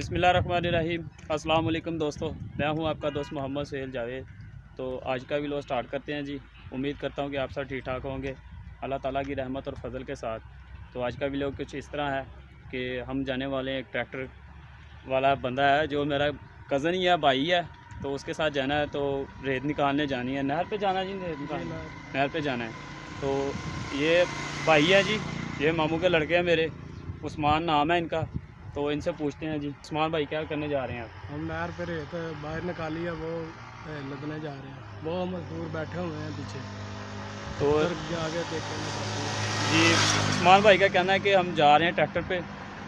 बिस्मिल्लाहिर्रहमानिर्रहीम। अस्सलाम वालेकुम दोस्तों, मैं हूं आपका दोस्त मोहम्मद सोहेल जावेद। तो आज का व्लॉग स्टार्ट करते हैं जी। उम्मीद करता हूं कि आप सब ठीक ठाक होंगे अल्लाह ताला की रहमत और फजल के साथ। तो आज का व्लॉग कुछ इस तरह है कि हम जाने वाले हैं, एक ट्रैक्टर वाला बंदा है जो मेरा कज़न ही है, भाई है, तो उसके साथ जाना है। तो रेत निकालने जानी है, नहर पे जाना जी, रेत निकालना, नहर पे जाना है। तो ये भाई है जी, ये मामू के लड़के हैं मेरे, उस्मान नाम है इनका। तो इनसे पूछते हैं जी। उस्मान भाई, क्या करने जा रहे हैं आप? हम नहर पे रेत बाहर निकाली है, वो लगने जा रहे हैं। वो मजदूर बैठे हुए हैं पीछे, तो आगे देखेंगे जी। उस्मान भाई का कहना है कि हम जा रहे हैं ट्रैक्टर पे,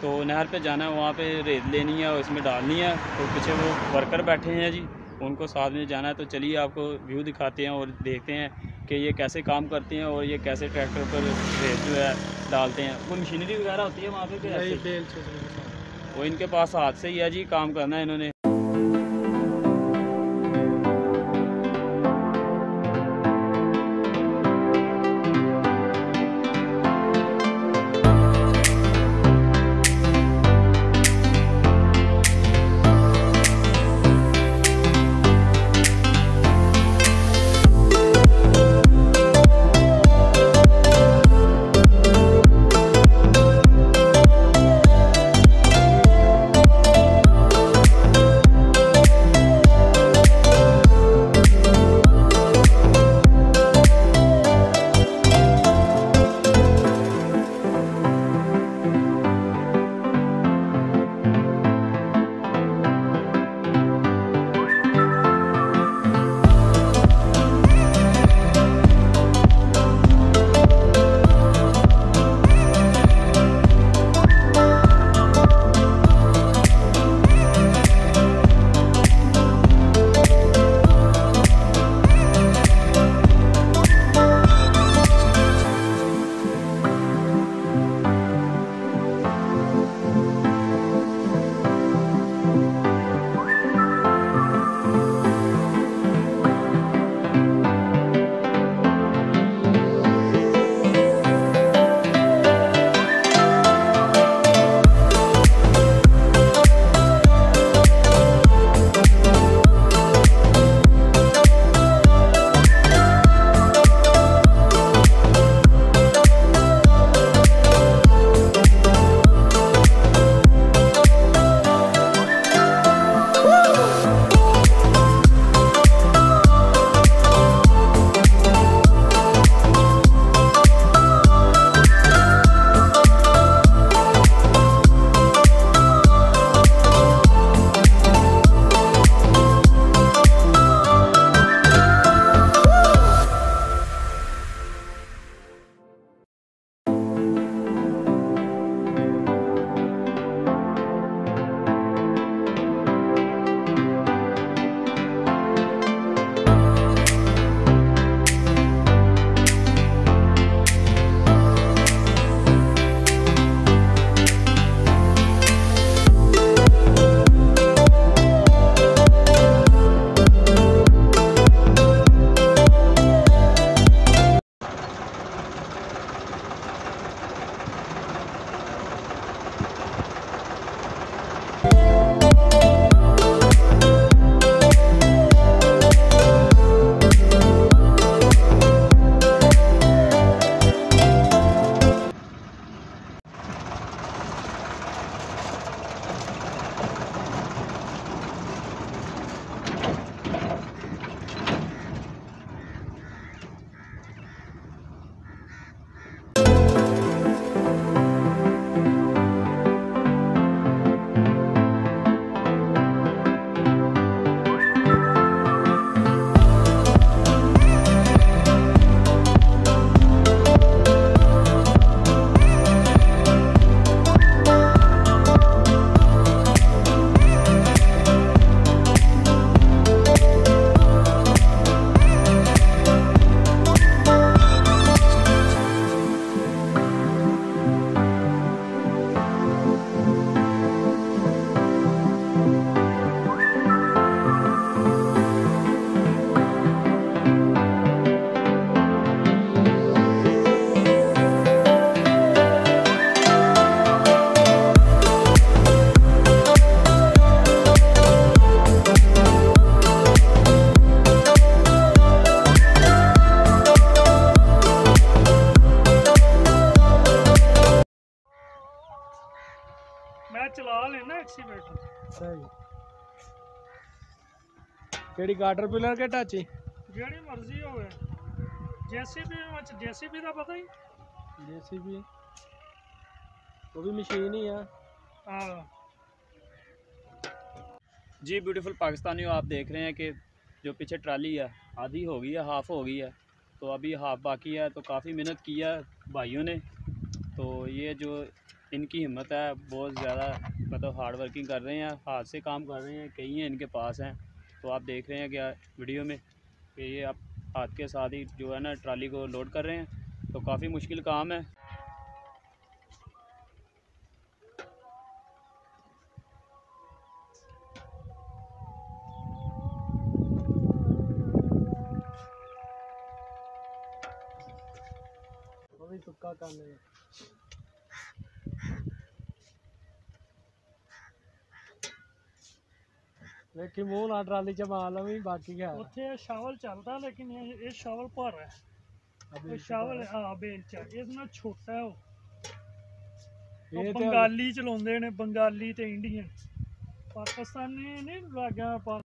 तो नहर पे जाना है, वहाँ पे रेत लेनी है और इसमें डालनी है। तो पीछे वो वर्कर बैठे हैं जी, उनको साथ में जाना है। तो चलिए आपको व्यू दिखाते हैं और देखते हैं कि ये कैसे काम करते हैं और ये कैसे ट्रैक्टर पर रेत जो है डालते हैं। वो मशीनरी वगैरह होती है वहाँ पे कि वो इनके पास हाथ से ही है जी, काम करना है इन्होंने। माल है ना एक्सीडेंट सही केड़ी काटरपिलर के टाची जेडी मर्जी होवे जेसीबी में जेसीबी दा पता ही जेसीबी वो भी मशीन ही है हां जी ब्यूटीफुल पाकिस्तानियों आप देख रहे हैं कि जो पीछे ट्राली है आधी हो गई है हाफ हो गई है तो अभी हाफ बाकी है तो काफ़ी मेहनत किया भाइयों ने तो ये जो इनकी हिम्मत है बहुत ज़्यादा मतलब हार्ड वर्किंग कर रहे हैं हाथ से काम कर रहे हैं कई हैं इनके पास हैं तो आप देख रहे हैं क्या वीडियो में कि ये आप हाथ के साथ ही जो है ना ट्राली को लोड कर रहे हैं तो काफ़ी मुश्किल काम है। सुक्का काम है लेकिन मूल आ ट्राली च माल भी बाकी है उथे शावल चलता लेकिन ये शावल पर है अभी शावल हां बेंच है इसमें छोटा है वो ये बंगाली चलांदे ने बंगाली ते इंडियन पाकिस्तानी नहीं लगा